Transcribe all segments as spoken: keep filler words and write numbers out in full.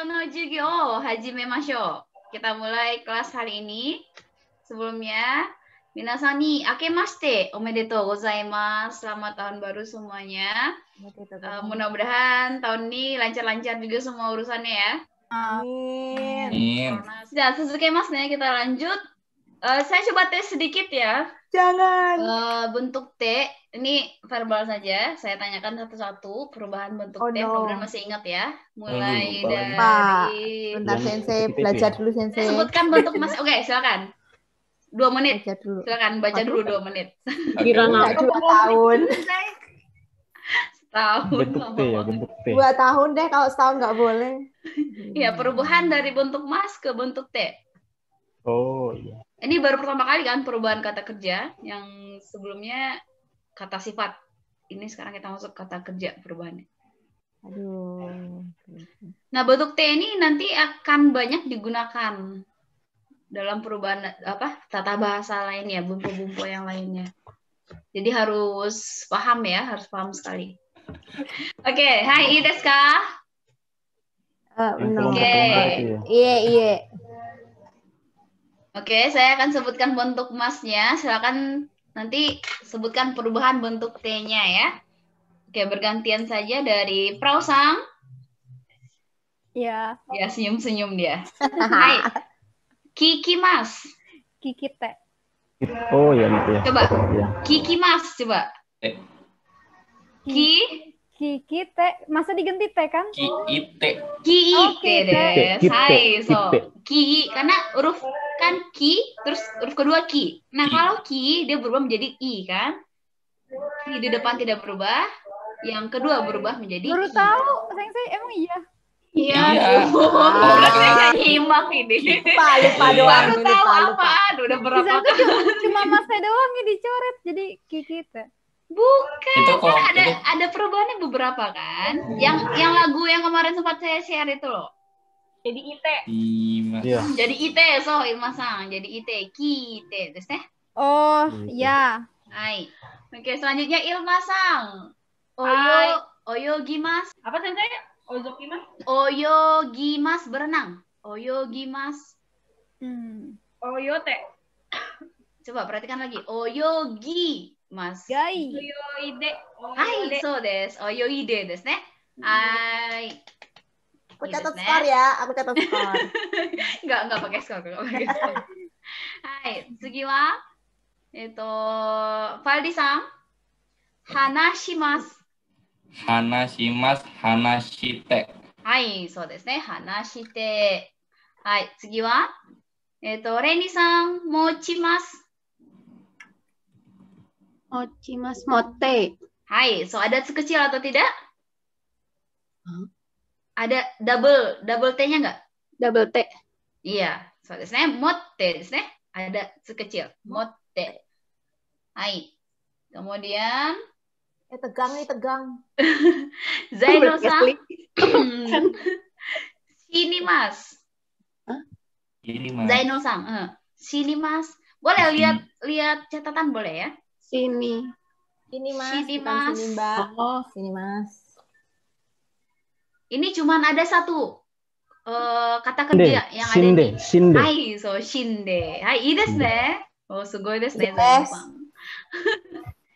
Yo no Jugyo, hajime masho. Kita mulai kelas hari ini. Sebelumnya, minasan ni akemashite omedetou gozaimasu. Selamat tahun baru semuanya. Uh, Mudah-mudahan tahun ini lancar-lancar juga semua urusannya ya. Amin. Sudah, Suzuki Mas nih, kita lanjut. Uh, saya coba tes sedikit ya. Jangan. Uh, bentuk T ini verbal saja. Saya tanyakan satu-satu perubahan bentuk oh, T. No. Kemudian masih ingat ya. Mulai oh, dari. Pak, bentar sensei belajar dulu sensei. Saya sebutkan bentuk mas. Oke, okay, silakan. Dua menit. Baca dulu. Silakan baca dulu dua menit. Kira-kira dua tahun. Tahun. Bentuk T ya, bentuk T. Dua tahun deh kalau setahun nggak boleh. Iya, perubahan dari bentuk mas ke bentuk T. Oh iya. Ini baru pertama kali kan perubahan kata kerja, yang sebelumnya kata sifat. Ini sekarang kita masuk kata kerja perubahannya. Aduh. Nah, bentuk T ini nanti akan banyak digunakan dalam perubahan apa tata bahasa lainnya, bumbu-bumbu yang lainnya. Jadi harus paham ya, harus paham sekali. Oke, okay. Hai Ida Ska. Oke. Iya, iya. Oke, saya akan sebutkan bentuk masnya. Silakan nanti sebutkan perubahan bentuk T-nya ya. Oke, bergantian saja dari Praosang. Ya. Ya, senyum-senyum dia. Hai. Kiki Mas. Kiki T. Oh ya, gitu ya. Coba. Kiki Mas, coba. Eh. Ki. Kiki T. Masa diganti T kan? Kiki T. Kiki T. Hai, so. Ki karena huruf kan ki, terus huruf kedua ki. Nah, ki. Kalau ki, dia berubah menjadi i, kan? Ki di depan tidak berubah, yang kedua berubah menjadi baru i. Tahu, sayang saya emang iya? Iya. Saya nyimak ini. Lupa, lupa doang. Baru tahu apaan, udah berapa kali. Cuma masnya doang yang dicoret, jadi ki kita. Bukan, itu kok, ada, itu... ada perubahannya beberapa, kan? Oh. Yang yang lagu yang kemarin sempat saya share itu loh. Jadi I T. Iya. Jadi I T, so Irimasang. Jadi I T, kite, terus teh. Oh, ya. Hai. Oke, selanjutnya Irimasang. Oyo, oyogimasu. Apa sensei? Oyogimasu. Oyogimasu berenang. Oyogimasu. Hmm. Oyote. Coba perhatikan lagi. Oyogimasu. Gai. Oyoide. Hai, so des. Oyoide desu ne. Hai. Aku catat skor ya, aku catat skor. Enggak, enggak pakai skor, enggak pakai skor. Hai, tsugi wa eto Fadi-san. Hanashimasu. Hanashimasu, hanashite. Hai, so desu ne, hanashite. Hai, tsugi wa eto Reni-san, mochimasu. Mochimasu, motte. Hai, so ada tsu kecil atau tidak? Huh? Ada double double T-nya nggak? Double T. Iya, soalnya motte desu ne. Ada sekecil motte. Hai. Kemudian eh tegang nih, tegang. Zainul sang. Sini Mas. Hah? Sini Mas. Zainul sang. Heeh. Sini Mas. Boleh lihat lihat catatan boleh ya? Sini. Sini Mas. Sini Mas. Sini Mbak. Oh, sini Mas. Ini cuma ada satu uh, kata kerja shinde, yang ada di shinde. Hai, so shinde. Hai, ii desu ne. Oh, sugoi desu ne.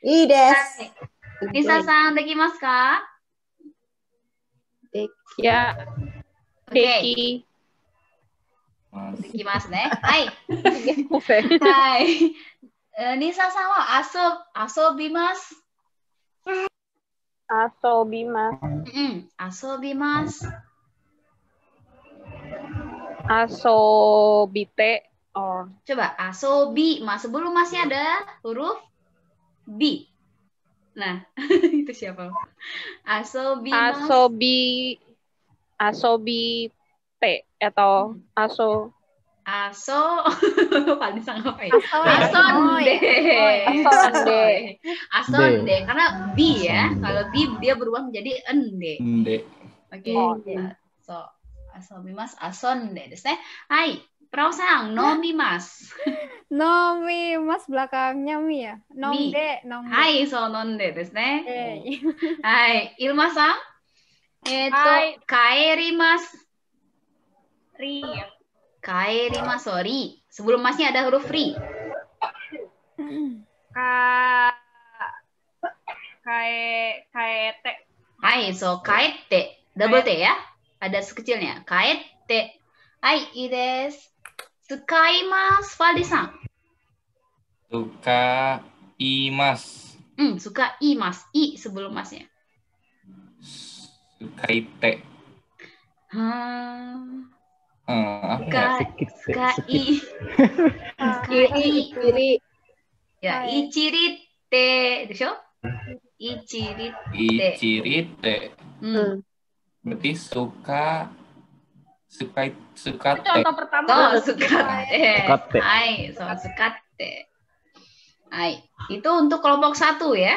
Ii desu. Nisa-san, dekimasu ka? Deki. Ya. Deki. Dekimasu ne. Hai. Hai. Uh, Nisa-san wa asob, asobimasu. Asobimasu. Mm-hmm. Asobimasu. Asobite. Oh. Coba asobi. Mas sebelum masih ada huruf bi. Nah, itu siapa? Asobimasu. Asobi. Asobite atau aso. Aso, paling sangat apa ya? Asonde, asonde, asonde. Karena bi ya, kalau bi dia berubah menjadi ende. Ende. Oke. Okay. So, asobimas, asonde. Terusnya, hai, Praosang, nomimas. Nomi mas belakangnya mi ya. Nonde, nonde. Hai, so nonde. Terusnya, hai, Irimasang. Itu kaerimas. Ri. Kairimasu ri. Sebelum masnya ada huruf ri. Ka kae kaete. Hai, so kaete. Double T ya. Ada sekecilnya. Kaete. Hai, ides. Tsukaimasu, Fadi-san. Tsukaimasu. Hmm, suka imas, i sebelum masnya. Sukaite. Hmm. Uh, suka, suka i. Iri, iri. Ya, ichirite, desho? Ichirite. Ichirite. Hmm. Berarti suka suka suka te. Contoh pertama. Oh, suka te. Suka te. Ai, so suka te. Hai, itu untuk kelompok satu ya.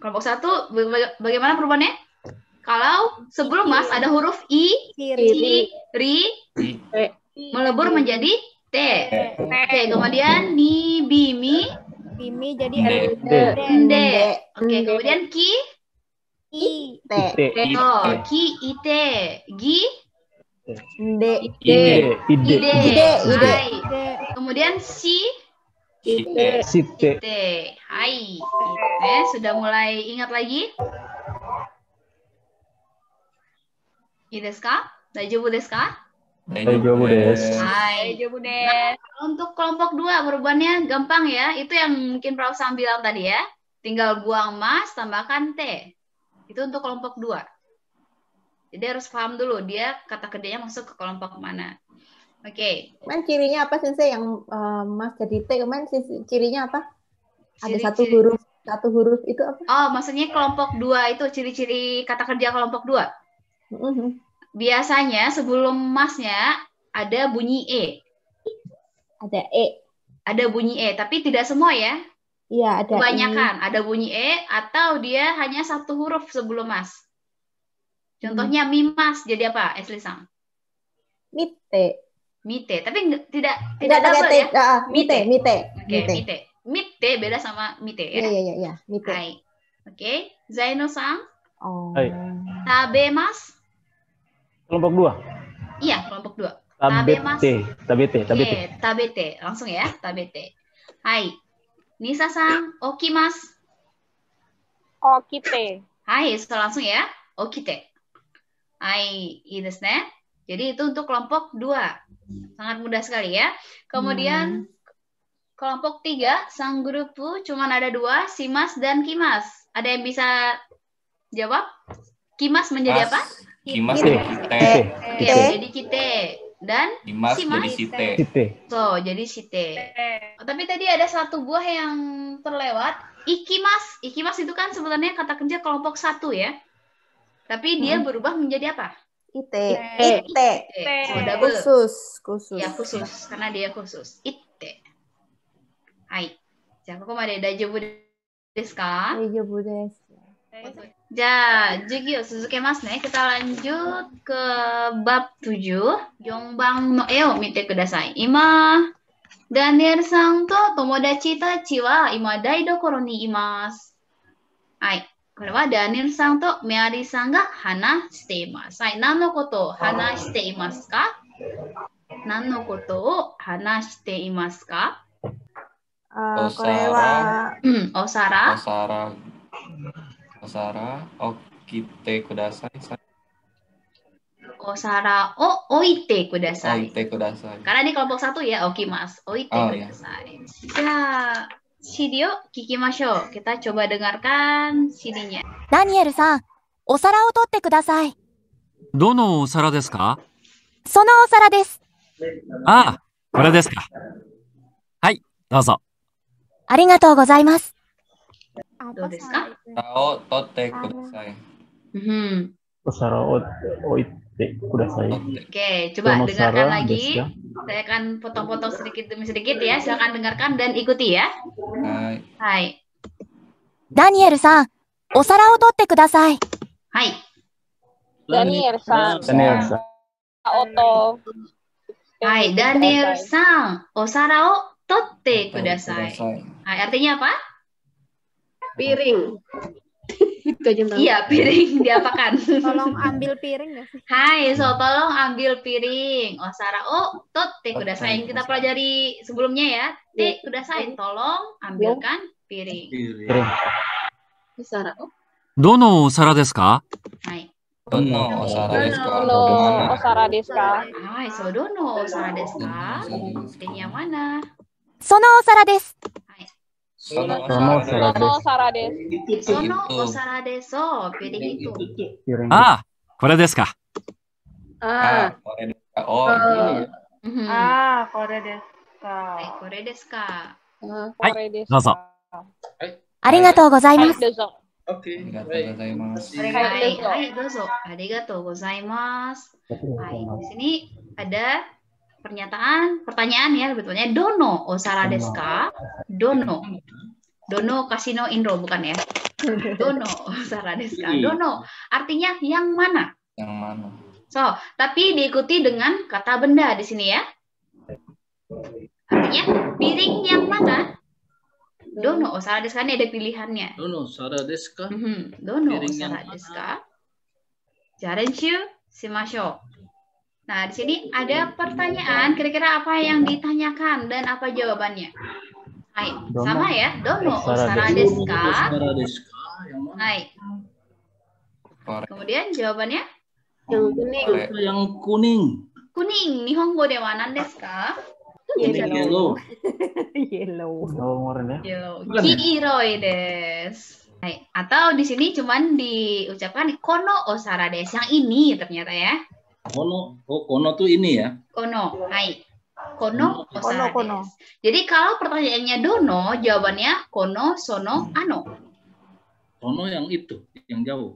Kelompok satu baga bagaimana perubahannya? Kalau sebelum mas ada huruf i, i, i ri, melebur menjadi t. Oke, kemudian ni, bi, mi, mi jadi d. Oke, kemudian ki, i, t. Oh, ki, i, t, gi, d, ide, ide, ide. Kemudian si Site. Site. Hai. Oke, sudah mulai ingat lagi? Ide ska? Daijobu desu ka? Daijobu desu. Hai. Daijobu desu. Nah, untuk kelompok dua perubahannya gampang ya. Itu yang mungkin Praosang bilang tadi ya. Tinggal buang mas, tambahkan te. Itu untuk kelompok dua. Jadi harus paham dulu dia kata kerjanya masuk ke kelompok mana. Oke. Okay. Man cirinya apa sensei yang uh, mas jadi T kemarin cirinya apa? Ciri, ada satu ciri. huruf, satu huruf itu apa? Oh, maksudnya kelompok dua itu ciri-ciri kata kerja kelompok dua. Mm-hmm. Biasanya sebelum masnya ada bunyi e. Ada e. Ada bunyi e, tapi tidak semua ya? Iya, ada. Kebanyakan ini. Ada bunyi e atau dia hanya satu huruf sebelum mas. Contohnya mm-hmm. mimas jadi apa? Esli Sang. Mite. Mite, tapi enggak, tidak tidak double ya. Uh, mite, mite. Oke, okay, mite. mite. Mite beda sama mite ya. Iya, yeah, iya, yeah, iya, yeah. mite. Hai. Oke, okay. Zainul sang. Oh. Hai. Tabe mas. Kelompok dua. Iya, kelompok dua. Tabe mas. Tabete, tabete. Okay. Tabete, langsung ya, tabete. Hai. Nisa sang, oki mas. Okite. Hai, so langsung ya. Okite. Hai, ini desu ne. Jadi itu untuk kelompok dua. Sangat mudah sekali ya. Kemudian hmm. kelompok tiga, sang grupu cuman ada dua, simas dan kimas. Ada yang bisa jawab? Kimas menjadi mas, apa? Kimas jadi kite. Ya, jadi kite. Dan kimas simas jadi site. Site. So, jadi site. Oh, tapi tadi ada satu buah yang terlewat, ikimas. Ikimas itu kan sebenarnya kata kerja kelompok satu ya. Tapi dia hmm. berubah menjadi apa? Ite, ite, sudah khusus, khusus. Ya khusus, karena dia khusus. Ite. Hai, jangan kau ada daijobu desu ka? Daijobu desu. Ja, jugi o tsuzukemasu ne. Kita lanjut ke bab tujuh. Yonban no e o mite kudasai. Ima, Daniel-san to tomodachi tachi wa ima daidokoro ni imasu. Hai. これはダニエルさんとメアリーさんが話しています。はい、何のことを話していますか？何のことを話していますか？あ、これは、うん、お皿。お皿。お皿を置いてください。お皿を置いてください。置いてください。Karena ini kelompok satu ya, okimas. Oite kudasai. Ya. C D を聞きましょう。Kita coba dengarkan C D-nya. Daniel さん、お皿を取ってください。どのお皿ですか？そのお皿です。ああ、これですか。はい、どうぞ。ありがとうございます。どうですか？お皿を取ってください。うん。お皿を置いてください。Oke, coba dengarkan lagi. Saya akan potong-potong sedikit demi sedikit ya. Silakan dengarkan dan ikuti ya. Hai. Hai. Daniel-san, osara o totte kudasai. Hai. Daniel-san. Daniel-san. Oto. Hai, Daniel-san, osara o totte kudasai. Hai, artinya apa? Piring. Iya, piring diapakan? Tolong ambil piring gak sih? Hai, so tolong ambil piring. Oh, Sarah, oh, tot, te kudasain. Kita pelajari sebelumnya ya. Te kudasain, tolong ambilkan piring. Piring. Sarah, oh. Dono Sarah desu ka? Hai. Dono Sarah desu ka? Dono Sarah desu ka? Hai, so dono Sarah desu ka? Piring yang mana? Sono Sarah desu. Sono Sarah desu. Sono Sarah desu. Piring itu. Ah, kore desu ka? Ah, kore desu ka. Oh, ah, kore desu ka. Kore desu ka. Kore desu ka. Arigatou gozaimasu. Oke, arigatou gozaimasu. Arigatou gozaimasu. Di sini ada pernyataan, pertanyaan ya, sebetulnya dono osara desu ka? Dono, dono kasino inro bukan ya? Dono osara desu ka? Dono, artinya yang mana? Yang mana? So, tapi diikuti dengan kata benda di sini ya. Artinya piring yang mana? Dono osara desu ka? Ini ada pilihannya. Dono osara desu ka? Mm-hmm. Dono osara desu ka? Jarenshu shimashou. Nah, di sini ada pertanyaan, kira-kira apa yang ditanyakan dan apa jawabannya? Hai, sama ya? Dono osara desu ka? Hai. Kemudian jawabannya? Yang kuning. Yang kuning. Kuning. Nihongo de wa nan desu ka? Yellow. Yellow. Yellow. Kiiroi desu. Hai, atau di sini cuman diucapkan kono osara desu, yang ini ternyata ya. Kono, oh kono tuh ini ya. Kono, hai. Kono, kono, kono. Jadi kalau pertanyaannya dono, jawabannya kono, sono, ano. Kono yang itu, yang jauh.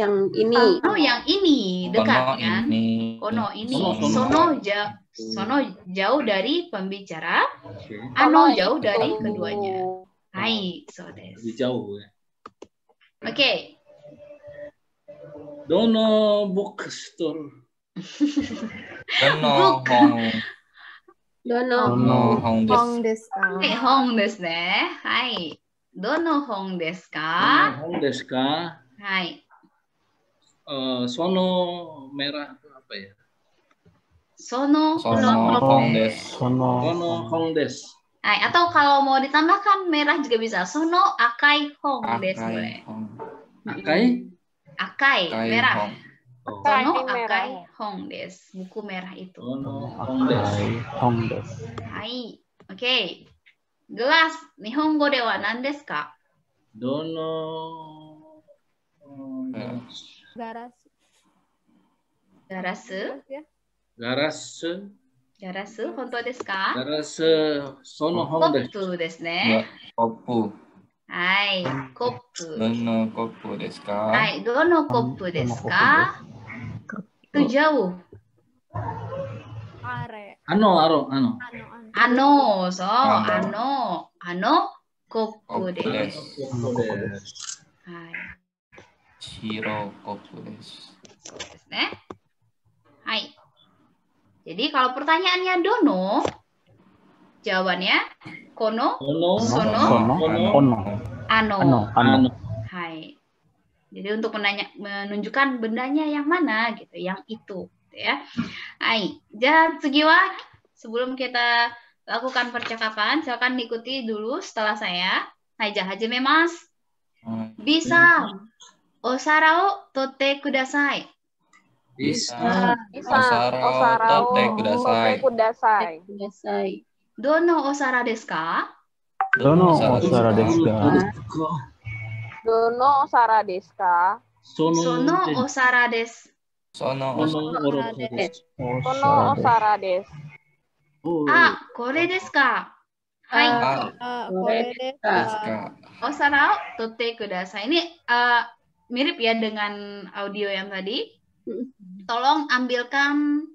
Yang ini. Kono yang ini, dekat kan. Kono ini, sono jauh, sono jauh dari pembicara, ano jauh dari keduanya. Hai, so desu. Lebih jauh ya. Oke. Dono bookstore. Dono Hong. Dono Hong desu ka? Hai, Hong desu ne. Hai. Dono Hong desu ka? Hong desu ka? Hai. Sono merah apa ya? Sono Hong desu. Sono Hong desu. Hai, atau kalau mau ditambahkan merah juga bisa. Sono akai Hong desu boleh. Akai? Akai merah. Sono akai hong desu, buku merah itu. Hong desu. Hong desu. Hai. Oke. Gelas nihongo de wa nan desu ka? Dono garasu. Garasu? Garasu. Garasu honto desu ka? Garasu sono hong desu. Koppu desu ne. Koppu. Hai, koppu. Dono koppu desu ka? Hai, dono koppu desu ka? Itu jauh. Are. Ano, aro, ano. Ano, so, ano, ano, koppu desu. Hai. Shiro koppu desu. Hai. Jadi kalau pertanyaannya dono, jawabannya kono, sono, ono, ano, ano. Hai. Jadi untuk menanya, menunjukkan bendanya yang mana gitu, yang itu, gitu ya. Hai, jadi segiwa sebelum kita lakukan percakapan, silakan diikuti dulu setelah saya. Hai, hajime mas. Bisa. Osara wo totte kudasai. Bisa. Osara wo totte kudasai. Kudasai. Dono osara desu ka? Dono osara desu ka? Dono osara desu ka? Sono osara desu. Sono osara desu. Sono osara desu. Ah, kore desu ka? Hai. Ah, kore desu ka? Osara wo totte kudasai. Ini mirip ya dengan audio yang tadi. Tolong ambilkan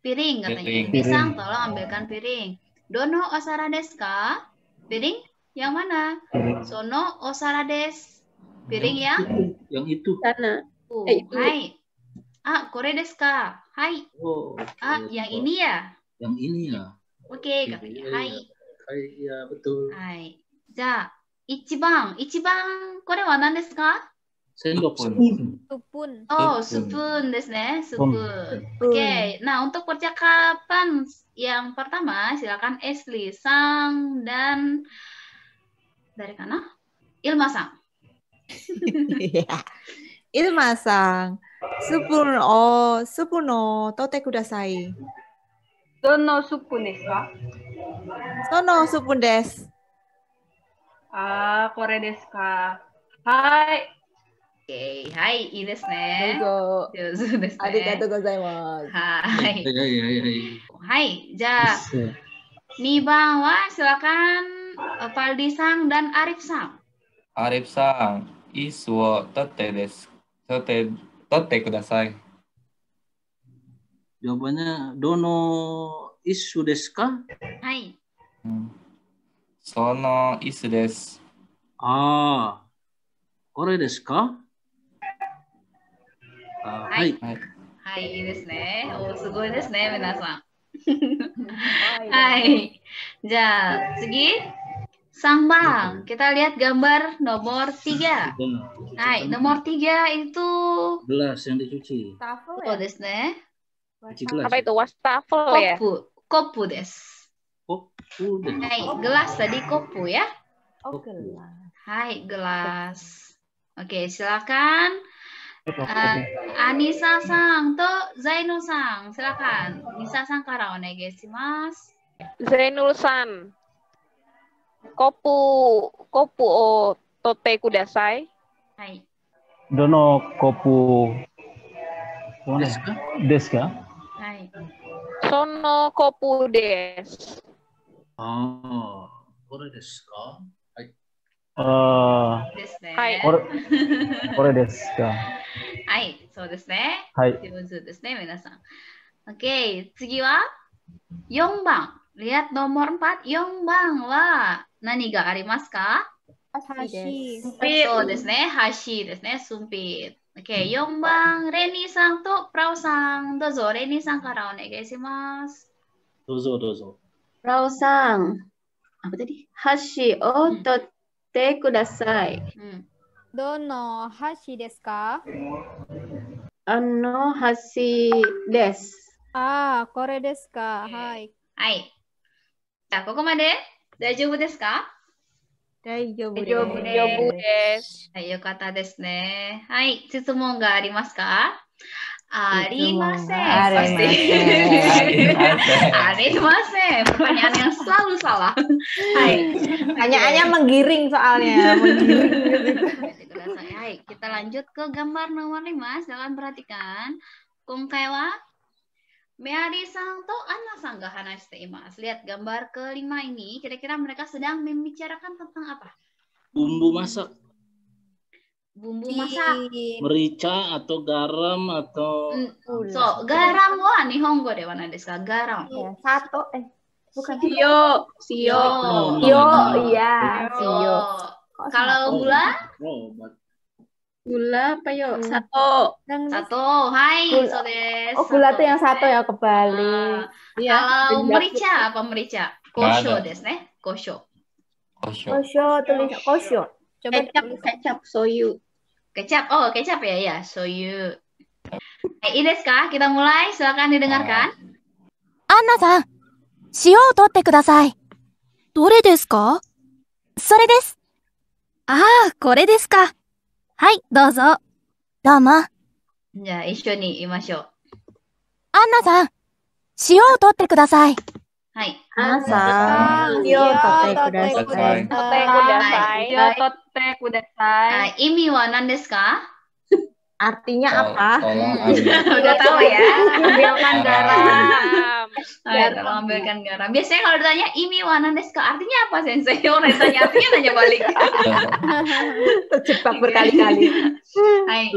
piring katanya. Pisang, tolong ambilkan piring. Dono osara desu ka? Piring yang mana? Sono osara desu. Piring yang? Yang itu. Sana. Oh, eh, hai. Ah, kore desu ka? Hai. Oh, ah, ya, yang ini ya? Yang ini ya. Oke, okay, katanya. Hai. Hai, ya betul. Hai. Ja, Ichiban, ichiban, kore wa nan desu ka? Spoon. Spoon. Oh, spoon desu ne, spoon. Oke, okay. Nah untuk percakapan yang pertama silakan Esli Sang dan dari mana? Irimasang. Irimasang. Spoon o, spoon o, tote kudasai. Sono spoon desu ka? Sono spoon desu. Ah, kore desu ka? Hai. Oke, hai, ini desu ne. Dozo. Dozo desu ne. Arigatou gozaimasu. Hai. Hai, hai, hai. Hai, ja. Niban wa silakan Fadi-san dan Arif sang. Arif sang, isu wo totte desu. Totte, totte kudasai. Jawabannya dono isu desu ka? Hai. Hmm. Sono isu desu. Ah, kore desu ka? Ah, hai. Hai, hai desu ne. Oh, sugoi desu ne, minasan. Hai. Ja, tsugi. Sangbang. Kita lihat gambar nomor tiga. Hai, nomor tiga itu gelas yang dicuci. Wastafel. Oh, desu ne. Apa itu wastafel ya? Kopu, kopu desu. Kopu. Hai, gelas tadi kopu ya. Oh, gelas. Hai, gelas. Oke, silakan. Uh, Anissa sang to Zainul sang, silakan. Nisa sang kara onegaishimasu. Zainul san. Kopu, kopu o tote kudasai. Hai. Dono kopu desu ka? Desu ka? Hai. Sono kopu desu. Ah, kore desu ka? Hai. Uh, hai. Kore, kore desu ka? Hai, so desu ne. Hai. Jibunzu desu ne, minasan. Oke, tsugi wa yonban. Lihat nomor empat, yonban wa nani ga arimasu ka? Hashi. So desu ne, hashi desu ne, sumpit. Oke, yonban Reni-san to Praosang. Dozo Reni-san kara onegaishimasu. Dozo, dozo. Rausan, apa tadi? Hashi o totte kudasai. Hmm. Dono hashi desu ka? Ano hashi desu. Ah, kore desu ka? Hai. Hai. Ja, koko made daijoubu desu ka? Daijoubu desu. Hai, yokatta desu ne. Hai, shitsumon ga arimasu ka? Arimasen, pasti. Arimasen, pertanyaan yang selalu salah. Hai, pertanyaannya menggiring soalnya. Menggiring gitu. Hai, kita lanjut ke gambar nomor lima. Silahkan perhatikan. Kongkaiwa, Meari Santo, Anna-san ga hanashite imasu. Lihat gambar kelima ini. Kira-kira mereka sedang membicarakan tentang apa? Bumbu masak. Bumbu masak merica atau garam atau so garam wa nihongo de wa nan desu ka? Garam sato eh bukan shio shio shio iya shio. Kalau gula gula apa yo? Sato sato. Hai, so desu. Oh, gula tuh yang sato ya, kebalik. Kalau merica apa merica? Kosho desu ne. Kosho kosho tulis kosho. Coba kecap, kecap soyu. Kecap, oh kecap ya, ya soyu. Hai, desu ka? Kita mulai, silakan didengarkan. Anna-san, shio o totte kudasai. Dore desu ka? Sore desu. Ah, kore desu ka? Hai, dozo. Domo. Ja, issho ni imashou. Anna-san, shio o totte kudasai. Hai, Ana-san. Yo totte kudasai. Totte kudasai. Yo totte kudasai. Imi wa nan desu ka? Artinya apa? Udah tahu ya. Ambilkan garam. Ambilkan garam. Biasanya kalau ditanya imi wa nan desu ka, artinya apa, sensei? Orang tanya artinya nanya balik. Terjebak berkali-kali. Hai.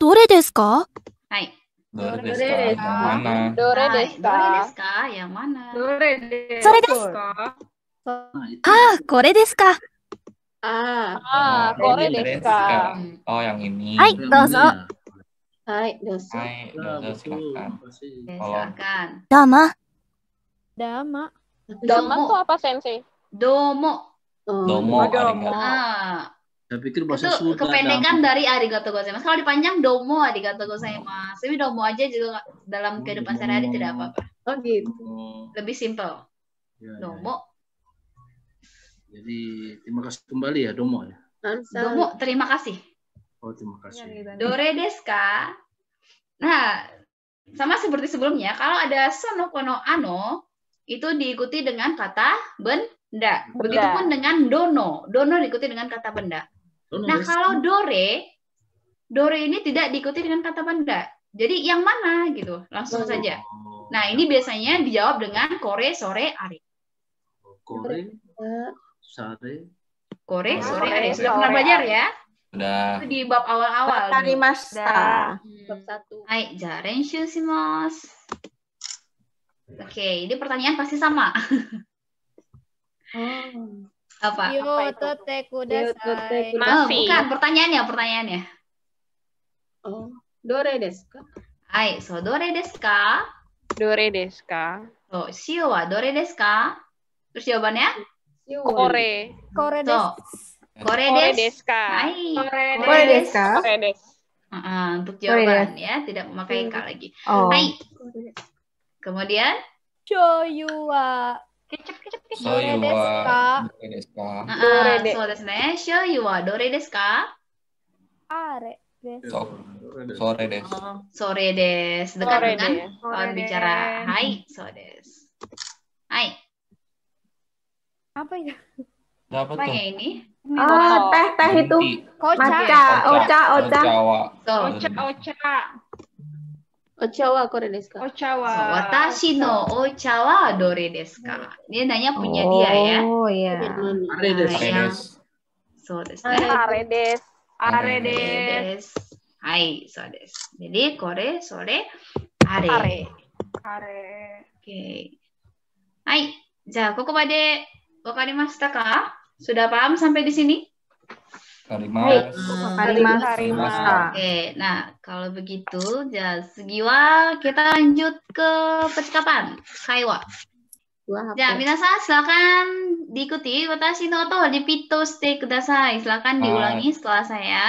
Dore desu ka? Hai. Dore desu ka? Mana? Dore desu ka? Yang mana? Dore desu ka? Ah, kore desu ka? Ah, ah, kore desu ka? Oh, yang ini. Hai, dozo. Hai, dozo. Hai, dozo, silakan. Silakan. Dama. Dama. Dama itu apa, sensei? Domo. Domo, arigato. Ah. Saya pikir bahasa Sunda. Kependekan dalam... dari arigato gozaimasu. Kalau dipanjang domo arigato gozaimasu. Tapi domo aja juga dalam kehidupan sehari-hari tidak apa-apa. Oh gitu. Lebih simple. Ya, domo. Ya. Jadi terima kasih kembali ya domo ya. Domo, terima kasih. Oh terima kasih. Dore desu ka. Nah, sama seperti sebelumnya. Kalau ada sono kono ano itu diikuti dengan kata ben. Benda. Begitupun dengan dono. Dono diikuti dengan kata benda. Dono, nah, kalau dore, dore ini tidak diikuti dengan kata benda. Jadi yang mana gitu, langsung dono saja. Nah, ini biasanya dijawab dengan kore, sore, are. Kore, sore. Kore, sore, are. Sudah pernah belajar ya? Sudah. Itu di bab awal-awal. Tadi Mas. Bab satu. Hai, jaren shusimasu. Oke, ini pertanyaan pasti sama. Oh. Apa? Yotote kudasai. Oh, bukan pertanyaannya, pertanyaannya. Oh, dore desu ka? Ai, so dore desu ka? Dore desu ka? So, shio wa dore desu ka? Terus jawabannya? Kore. Kore desu. Kore desu ka? Ai. Kore desu ka? Kore desu. Heeh, untuk jawaban ya, tidak memakai ka lagi. Ai. Kemudian? Shoyu wa kecep kecep kecep dore desu ka? Dore desu. So desu ne. Shouyu wa dore desu ka? Are desu. Sore desu. Sore desu. Dekat dengan lawan bicara. Hai, so desu. Hai. Apa ya? Dapat tuh. Apa ini? Oh, teh teh itu. Matcha, ocha, ocha. Ocha, ocha. Ochawa kore desu ka? Ochawa. So, watashi no ochawa dore desu ka? Dia nanya punya oh, dia ya. Oh iya. Are desu. Are desu. So desu. Are desu. Are desu. Hai, so desu. Jadi kore, sore, are. Are. Are. Oke. Okay. Hai, ja, kokomade wakarimashita ka? Sudah paham sampai di sini? Terima Oke, nah kalau begitu ya segiwa kita lanjut ke percakapan Kaiwa. Ya, minasan silakan diikuti watashi no oto ripito shite kudasai. Silakan diulangi setelah saya.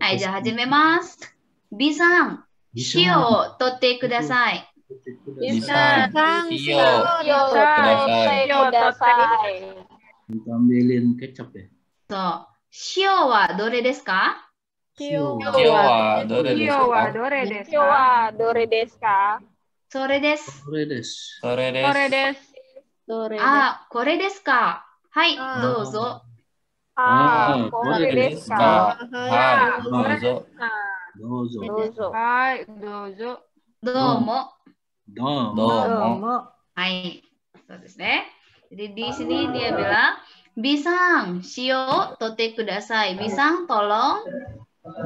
Hai, ja hajimemasu. Bisan, shio o totte kudasai. Bisan, shio o kudasai. Kita ambilin kecap ya. So, shio wa dore desu ka? Shio wa dore desu. Shio wa dore desu ka? Sore desu. Sore desu. Ah, kore desu ka? Hai, douzo. Ah, kore desu ka? Hai, douzo. Douzo. Hai, douzo. Domo. Domo. Hai. So desu ne. Jadi di sini dia bilang Bisang, shio, tote kudasai. Bisang, tolong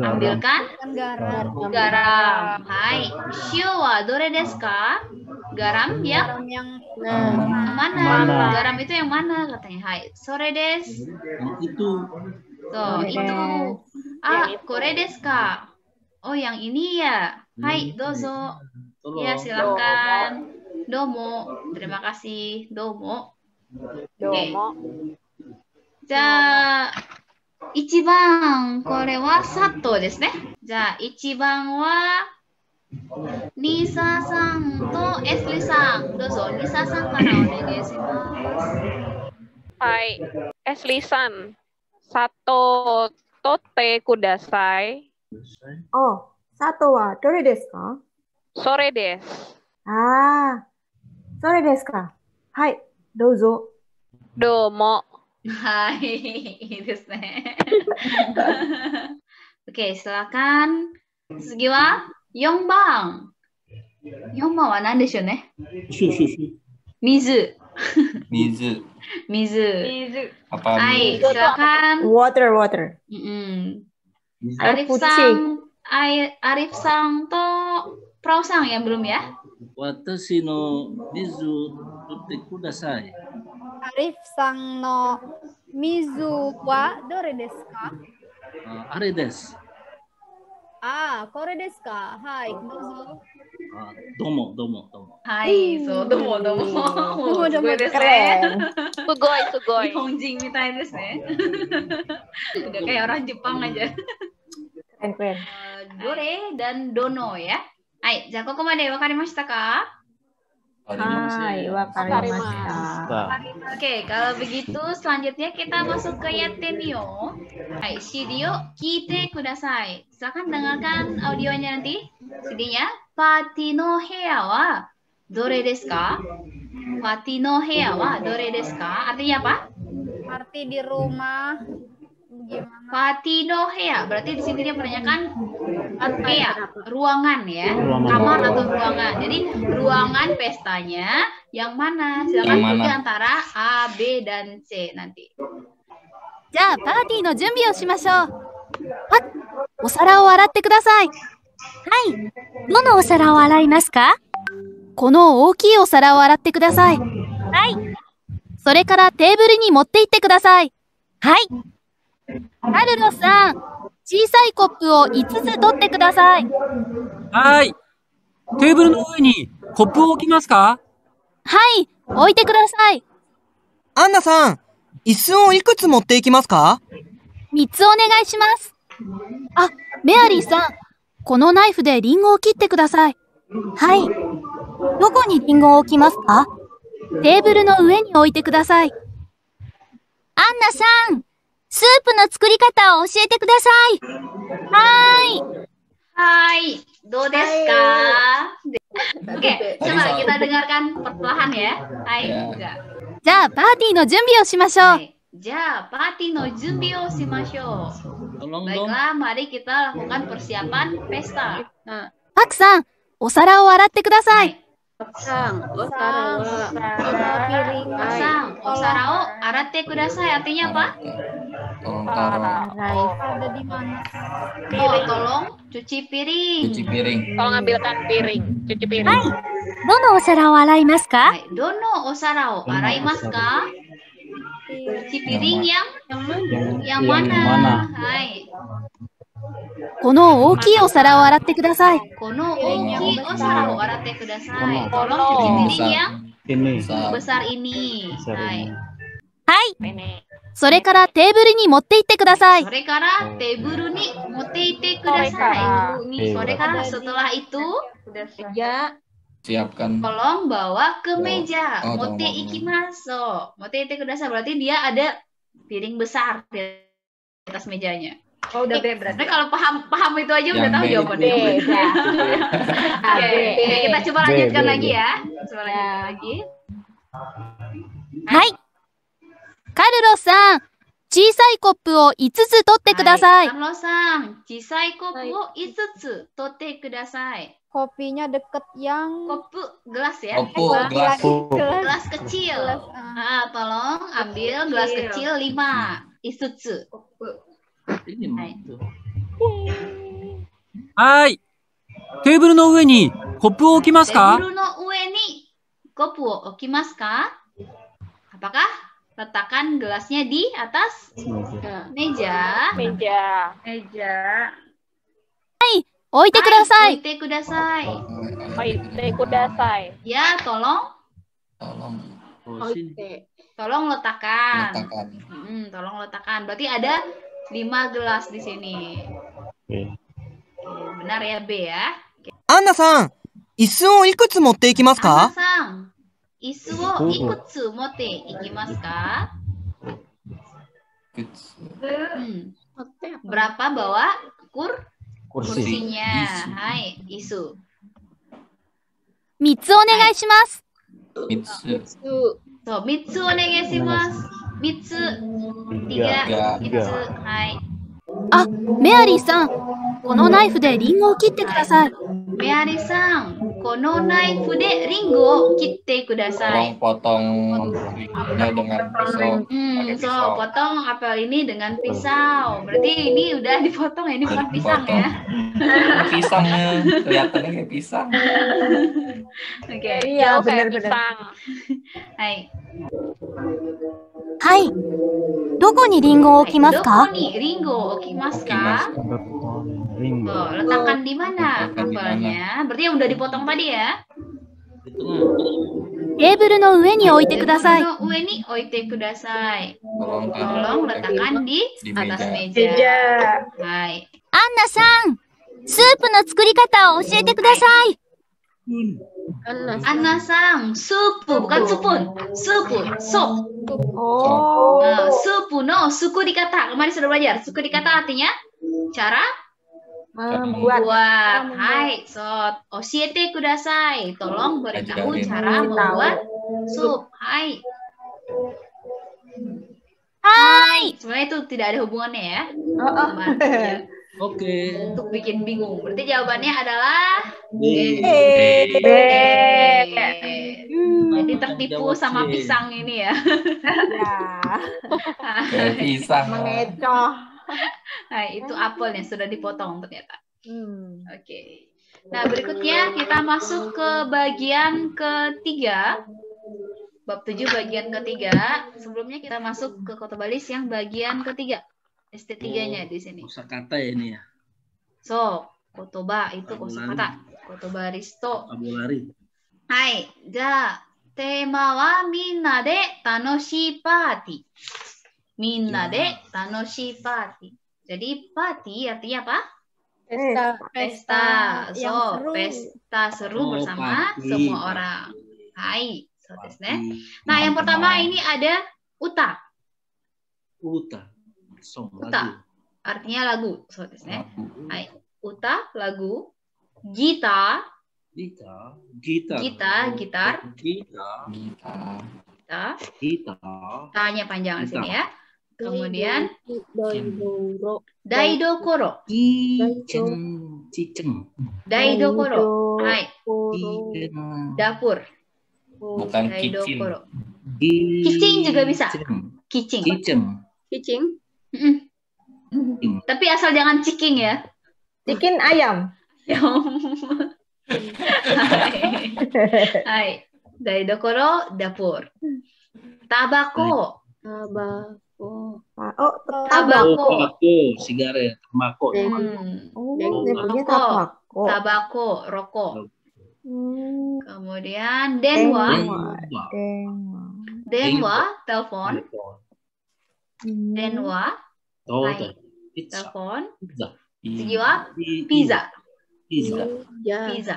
ambilkan garam. Garam. Hai, shio wa dore desu ka? Garam yang mana? Garam itu yang mana katanya? Hai, sore desu. Itu. So, itu. Ah, kore desu ka? Oh, yang ini ya. Hai, dozo. Ya, silakan. Domo. Terima kasih. Domo. Domo. Ja, ichiban, kore wa sato desu ne. Ja, ichiban wa Nisa sang to Esli sang. Dozo, Nisa sang kana onegaishimasu. Hai, Esli san. Sato tote kudasai. Oh, sato wa dore desu ka? Sore desu. Ah. Sore desu ka? Hai, dozo. Domo. Hai, Irisne. Oke, silakan. Sugiwa, yonban. Yonban wa nan deshu ne? Mizu. Mizu. Mizu. Apa? Hai, silakan. Water, water. Mm-mm. Arif sang, Arif sang to Praosang yang belum ya? Watashi no mizu totte kudasai. Arif sang no mizu wa dore desu ka? Uh, are desu. Ah, kore desu ka? Hai, dozo. Uh, domo, domo, domo. はい、そう、どうもどうも。どうもどうもですね。すごいすごい。日本人みたいですね。Udah kayak orang Jepang aja. Keren keren. Dore dan Dono ya. Hai, ja kokomade wakarimashita ka? Hai, wakarimashita. Oke, kalau begitu selanjutnya kita masuk ke Yatenyo. Hai, C D-yo kite kudasai. Silakan dengarkan audionya nanti. C D-nya Party no hair wa dore desu ka? Party no hair wa dore desu ka? Artinya apa? Party di rumah. Gimana? Party no hair. Berarti di sini dia menanyakan hair, ruangan ya. Ruangan. Kamar atau ruangan. Jadi ruangan pestanya yang mana? Silakan pilih antara A, B dan C nanti. Ja, party no junbi o shimashou. Hat, o sara o aratte kudasai. Hai, nono o sara o araimasu ka?この大きいお皿を洗ってください。はい。それからテーブルに持って行ってください。はい。カルロさん、小さいコップをいつつ取ってください。はい。テーブルの上にコップを置きますか?はい、置いてください。アンナさん、椅子をいくつ持っていきますか?みっつお願いします。あ、メアリーさん、このナイフでリンゴを切ってください。はい。どこにリンゴを置きますか?テーブルの上に置いてください。アンナさん、スープの作り方を教えてください。はーい。はい。どうですか? Oke, coba kita dengarkan perlahan ya. Hai. Ja, party no junbi o shimashou. Ja, party no junbi o shimashou. Baiklah, mari kita lakukan persiapan pesta. Pak-san, o sara o aratte kudasai.Sang, osarao, sang, osarao, arate kudasai. Artinya apa? Tolong taruh. Ada di mana? Oh, tolong cuci piring. Cuci piring. Tolong ambilkan piring. Cuci piring. Hai, dono osarao araimasu ka? Dono osarao araimasu ka? Cuci piring yang yang mana? Hai.この大きいお皿を洗ってください。この大きいお皿を洗ってください。この大きいお皿を洗ってください。はい。それからテーブルに持って行ってください。それからテーブルに持って行ってください。それからsetelah itu siapkan. Tolong bawa ke meja. Motte ikimasu. Motte itte kudasai berarti dia ada piring besar di atas mejanya.Oh, udah B berarti. Nah, kalau paham paham itu aja yang udah tahu jawabannya. Oke, kita coba lanjutkan lagi ya. Coba lanjutkan lagi. Hai. Carlo-san, chiisai koppu o itutsu totte kudasai. Carlo-san, chiisai koppu o itutsu totte kudasai. Kopinya deket yang kopi gelas ya. Kopi gelas. Gelas kecil. Ah, tolong ambil gelas kecil lima. Itutsu.はい。テーブルの上にコップを置きますか?テーブルの上にコップを置きますか? Apakah letakkan gelasnya di atas meja? Meja. Meja. Hai, oite kudasai. Oite kudasai. Oite kudasai. Ya, tolong. Tolong. Oite. Tolong letakkan. Letakkan. Hmm, tolong letakkan. Berarti ada...lima gelas di sini. Benar ya B ya. Anna-san, isu o ikutsu motte ikimasu ka? Anna-san, isu o ikutsu motte ikimasu ka? Hmm. Berapa bawa kur? Kursinya. Hai, isu. Mitsu onegai shimasu. Mitsu. So, mitsu onegai shimasu.みっつ、tiga, tiga, hai. Ah, Meari Sang, kono naifu de ringo kitte kudasai. Meari Sang, kono naifu de ringo kitte kudasai. Potong apelnya dengan pisau. Hmm, so potong apel ini dengan pisau. Berarti ini udah dipotong ya, ini bukan pisang ya. Pisang ya, kelihatannya kayak pisang. Oke, iya benar-benar. Hai.はい。どこにリンゴを置きますか?どこにリンゴを置きますか? Letakkan di mana apelnya? Berarti yang udah dipotong tadi ya? Table no ue ni oite kudasai. Table no ue ni oite kudasai. Tolong, Tolong letakkan di, di atas meja. meja. Hai. Anna-san, sup no tsukurikata o oshiete kudasai. Ana-san, sup bukan supun, supun, sup. Oh. Nah, sup no tsukurikata. Kemarin sudah belajar tsukurikata artinya cara membuat. Buat. Hai, sot. Oshiete kudasai. Tolong beritahu cara membuat sup. Hai. Hai. Sebenarnya itu tidak ada hubungannya ya. Oh, oh. Oke. Okay. Untuk bikin bingung. Berarti jawabannya adalah B. B. Jadi tertipu sama pisang ini ya. Ya. Pisang. Mengecoh. Nah, itu apelnya sudah dipotong ternyata. Hmm. Oke. Okay. Nah, berikutnya kita masuk ke bagian ketiga. Bab tujuh bagian ketiga. Sebelumnya kita masuk ke kota balis yang bagian ketiga. S T tiga-nya di sini. Kosakata ya ini ya. So, kotoba itu kosakata. Kotoba risto. Vocabulary. Hai, ja tema wa minna de tanoshii party. Minna de tanoshii party. Jadi party artinya apa? Pesta. Pesta. So, yang seru. Pesta seru oh, bersama party. Semua orang. Hai. So, nah, yang pertama ini ada uta. Uta. So, uta. Lagu. Artinya lagu. So, hai. Uta lagu. Gita. Gita. Gita. Gita. Gitar. Gita. Gita. Gita. Gita. Tanya panjang Gita. Sini ya. Kemudian daidokoro. Ciceng. Daidokoro. Hai. Dapur. Bukan kitchen. Kitchen juga bisa. Kitchen. Kitchen. Kitchen. Tapi asal jangan ciking ya. Cikin ayam. Hai. Daidokoro dapur. Tabako. Tabako. Oh, oh, tabako, sigaret, tabako, tabako, tabako, rokok. Hmm. Kemudian denwa, denwa, denwa, denwa telepon, denwa, telepon, jiwa, pizza, pizza, pizza,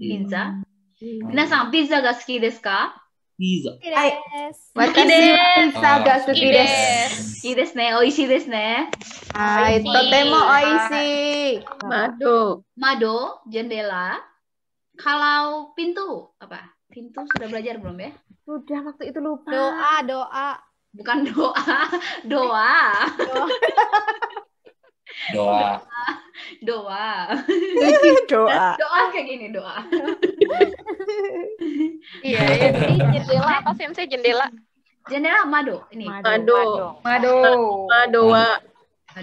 pizza. Minasan, pizza ga suki desu ka? Pizza. Hai. Pizza ga suki desu. Ii desu ne, oishii desu ne. Hai, totemo oishii. Mado. Mado, jendela. Kalau pintu, apa? Pintu sudah belajar belum ya? Sudah, waktu itu lupa. Doa, doa. Bukan doa, doa. Doa. Doa. Doa. Doa kayak gini, doa. Iya, ini jendela apa sih? Saya jendela. Jendela mado ini. Mado. Mado. Mado.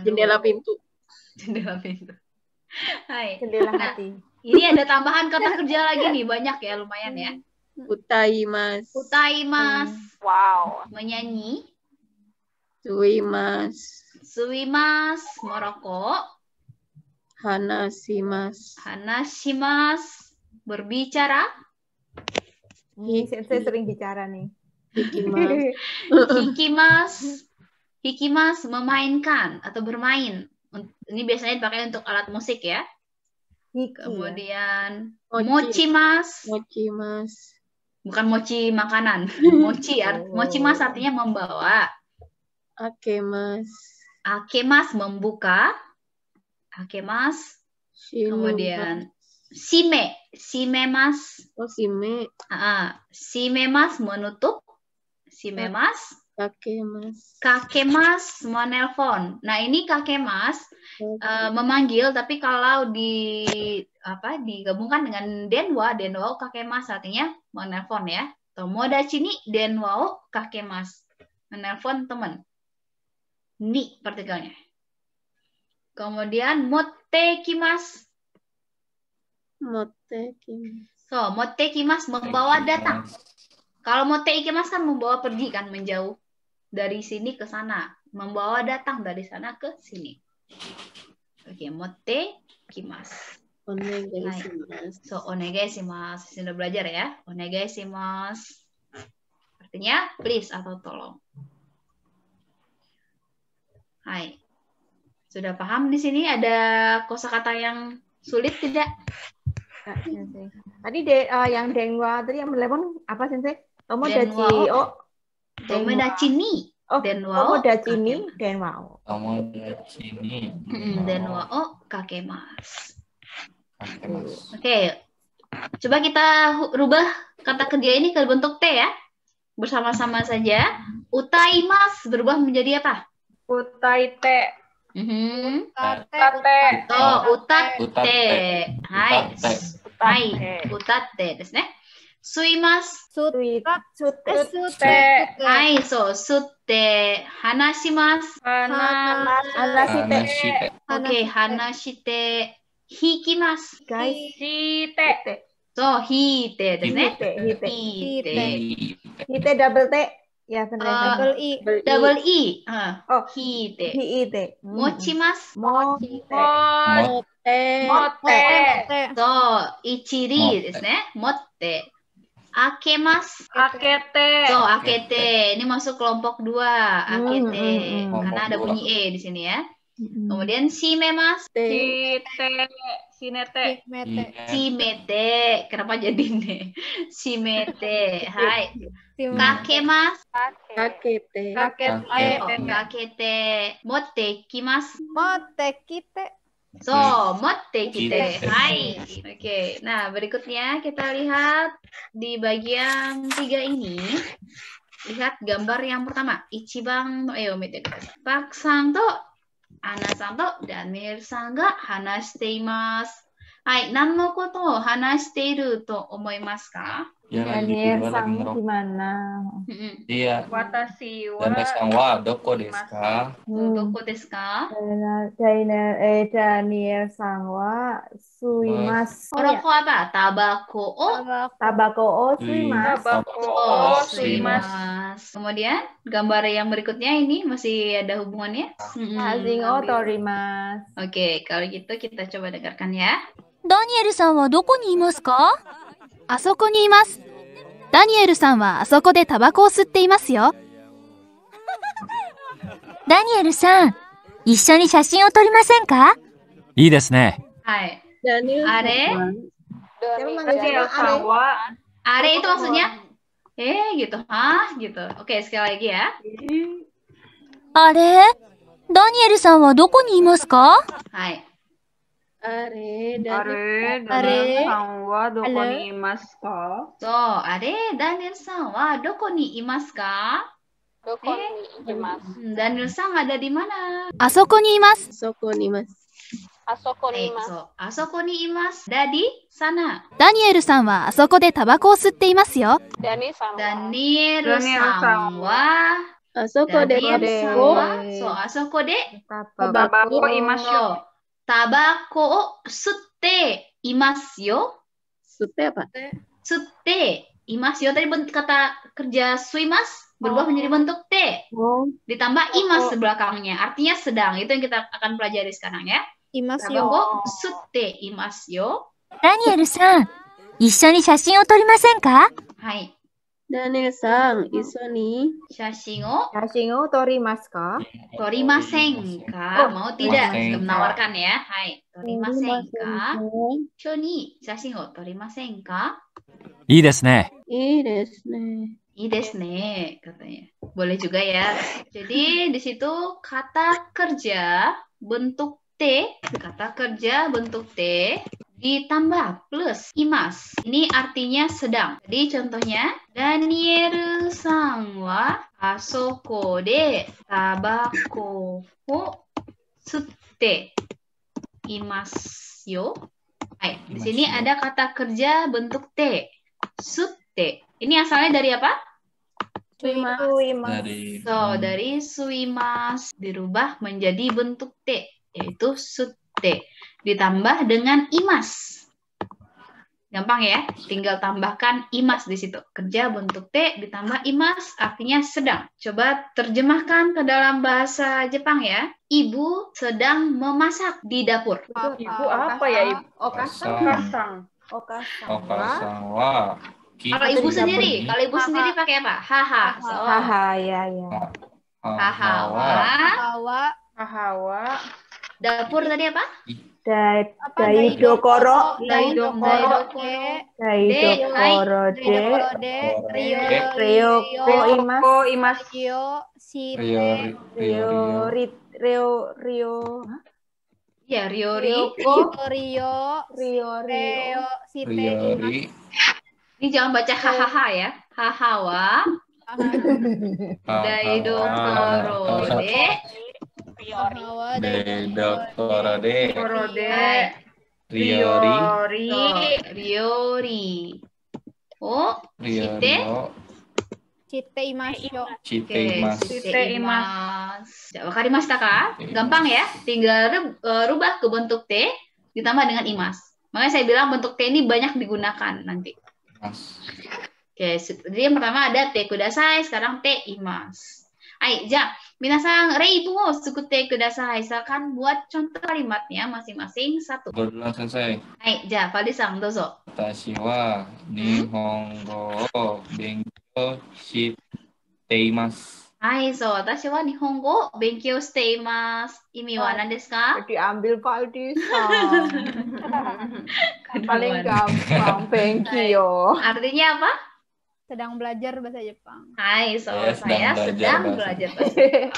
Jendela pintu. Jendela pintu. Hai. Jendela hati. Ini ada tambahan kata kerja lagi nih, banyak ya, lumayan ya. Utaimasu. Utaimasu. Wow. Menyanyi. Suimasu. Suimasu merokok. Hanashimasu. Hanashimasu. Berbicara. Ini saya sering bicara nih. Hikimasu. Hikimasu. Hikimasu memainkan atau bermain. Ini biasanya dipakai untuk alat musik ya. Kemudian mochimasu. Mochimasu. Bukan mochi makanan. Mochi mochimasu artinya membawa. Akemasu. Akemasu membuka. Akemasu. Kemudian shime, shime mas. Oh, shime. Ah, shime mas menutup. Shime mas. Kakek mas. Kakek mas menelpon. Nah, ini kakek mas okay. uh, memanggil, tapi kalau di apa digabungkan dengan denwa, denwa kakek mas artinya menelpon ya. Tomodachi ni denwa kakek mas. Menelpon teman. Ni partikelnya. Kemudian motte kimasu. Motte kimasu. So, motte kimasu membawa datang. Kalau motte ikimasu kan membawa pergi kan, menjauh dari sini ke sana, membawa datang dari sana ke sini. Oke, motte kimasu. onegaishimasu. So onegaishimasu sudah belajar ya. Onegaishimasu artinya please atau tolong. Hai. Sudah paham di sini ada kosakata yang sulit tidak? Tadi de, uh, yang Denwa tadi yang telepon apa sensei? Omo dachi o. Omo dachi ni. Denwa o dachi ni Denwa o. Omo dachi ni Denwa o kakemasu. Oke. Coba kita rubah kata kerja ini ke bentuk T ya. Bersama-sama saja. Utaimas berubah menjadi apa? Utaite. Mm-hmm. Utate. Oh, utate. Utate. Hai. Hai. Utate desu ne. Suimasu. Sutte. Hai, so sutte. Hanashimasu. Hanashite. Oke, hanashite. Hikimasu. Hiite. So, hiite desu ne. Hiite. Hiite double T. Ya, benar. Double I. Double I. Oh, hite. Hite. Mochimasu. Mochite. Motte. So, ichiri desu ne. Motte. Akemasu. Akete. So, akete. Ini masuk kelompok dua. Akete. Karena ada bunyi E di sini ya. Kemudian shimemasu. Shite. Shimete. Shimete. Kenapa jadi ne? Shimete. Hai. Kakemasu. Kakete. Kakete. Motte kimasu. Motte kite. So, motte kite. Hai. Oke. Nah, berikutnya kita lihat di bagian tiga ini. Lihat gambar yang pertama. Ichibang no eomete kudasai. Pak-san to Ana-san to Daniel-san ga hanashite imasu. Hai, nan no koto wo hanashite iru to omoimasu ka? Daniel-san di mana? Iya. Watashi wa. Daniel-san wa doko desu ka? Doko desu ka? Daniel-san wa suimasu. Rokok apa? Tabako o. Tabako o suimasu. Tabako o suimasu. Kemudian gambar yang berikutnya ini masih ada hubungannya? Hazing o torimasu. Oke, kalau gitu kita coba dengarkan ya. Daniel-san wa doko ni imasu ka? Asoko ni imasu. Daniel-san wa asoko de tabako o sutte imasu yo. Daniel-san, issho ni shashin o torimasen ka? Ii desu ne. Hai. Are? Daniel-san wa. Are itu maksudnya? Eh, gitu. Hah, gitu. Oke, sekali lagi ya. Are? Daniel-san wa doko ni imasu ka? Hai. Are, Daniel-san wa doko ni imasu ka? So, are, Daniel-san wa doko ni imasu ka? Doko ni imasu. Daniel-san ada di mana? Asoko ni imasu. Asoko ni imasu. Asoko ni imasu. Asoko ni imasu. Ada di sana. Daniel-san wa asoko de tabako o sutte imasu yo. Daniel-san wa asoko de tabako so asoko de tabako o imasu yo. Tabako o sutte imasu yo. Sutte apa? Sutte imasu yo. Tadi bentuk kata kerja suimas berubah oh. menjadi bentuk T. Oh. Ditambah imas di oh. belakangnya. Artinya sedang. Itu yang kita akan pelajari sekarang ya. Imasu yo. Tabako o sutte imasu yo. Daniel-san, issho ni shashin o torimasen ka? Hai. Daniel-san, issho ni shashin o shashin o torimasu ka? Torimasen ka? Mau tidak? Sudah menawarkan ya. Hai. Torimasen ka? Issho ni shashin o torimasen ka? Ii desu ne. Ii desu ne. Ii desu ne katanya. Boleh juga ya. Jadi di situ kata kerja bentuk T, kata kerja bentuk T ditambah plus imas. Ini artinya sedang. Jadi contohnya Daniel sang wa asoko de tabako o sutte imasu yo. Hai, di sini ada kata kerja bentuk T. Sutte. Ini asalnya dari apa? Suimasu. Dari... So, dari suimasu dirubah menjadi bentuk T, yaitu sutte. Ditambah dengan imas. Gampang ya, tinggal tambahkan imas di situ. Kerja bentuk T ditambah imas artinya sedang. Coba terjemahkan ke dalam bahasa Jepang ya. Ibu sedang memasak di dapur. Itu ibu apa ya, Ibu? Okasang. Okasang. Okasang. Okasang. Wah. Kalau ibu sendiri, kalau ibu sendiri pakai apa? Haha. Haha ya ya. Haha. Hawa. Hawa. Dapur tadi apa? Dai dai dokoro dai dokoro dai dokoro de rio rio imas rio si rio rio rio rio ya rio rio rio rio rio si ini jangan baca hahaha ya hahawa dai dokoro de Priori, priori, priori, oh, cite, cite imasyo, cite imas. Wakarimashita ka? Gampang ya, tinggal rubah ke bentuk T ditambah dengan imas. Makanya saya bilang bentuk T ini banyak digunakan nanti. Oke, jadi yang pertama ada T kudasai, sekarang T imas. Hai, ja, minasang reibu tsukute kudasai. Silakan buat contoh kalimatnya masing-masing satu. Duluan selesai. Hai, ja, Fadi-san, dozo. Watashi wa nihongo o benkyou shite imasu. Hai, so watashi wa nihongo o benkyou shite imasu. Imi wa nan desu ka? Diambil Fadi-san. Paling gampang benkyou. Artinya apa? Sedang belajar bahasa Jepang. Hai, so yes, saya sedang belajar bahasa Jepang.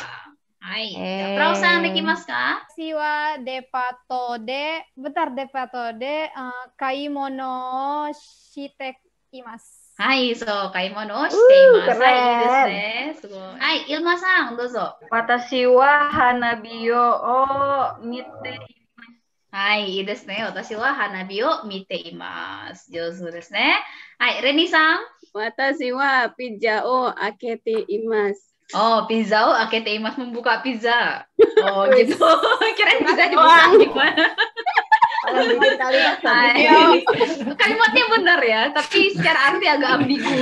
Hai. Eh. Praosang dekimasu ka? Siwa depatode, bentar depatode uh, kaimono shite imasu. Hai, so kaimono shite imasu. Keren. Hai, Irmasang, dozo. Watashi wa hanabi o mite imasu. Hai, ii desu ne. Watashi wa hanabi o mite imasu. Jōzu desu ne. Hai, Reni-san. Watashi wa pizza o akete imasu. Oh, pizza o akete imasu, membuka pizza. Oh, gitu. Kirain pizza dibuka gimana? Kalimatnya benar ya, tapi secara arti agak ambigu.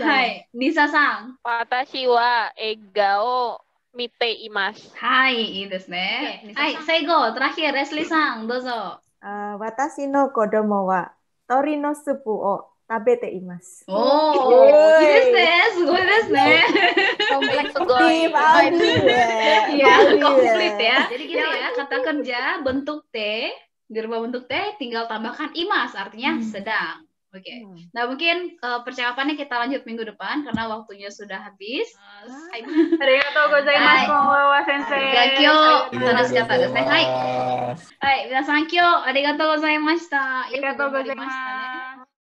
Hai, Nisa-san. Watashi wa egga o mite imasu. Hai, ii desu ne. Hai, seigo, terakhir Resli-sang, dozo. Uh, watashi no kodomo wa tori no supu o tabete imasu. Oh, ini deh, sugoi desu ne. Kompleks sugoi. Iya, komplit ya. Jadi gini ya, kata kerja bentuk T, dirubah bentuk T tinggal tambahkan imas artinya hmm. sedang. Oke. Okay. Hmm. Nah, mungkin uh, percakapannya kita lanjut minggu depan karena waktunya sudah habis. Arigatou gozaimasu, konbanwa sensei. Gakyo, tanashikatta desu ne. Hai. Hai, minasan kyo, arigatou gozaimashita. Arigatou gozaimashita.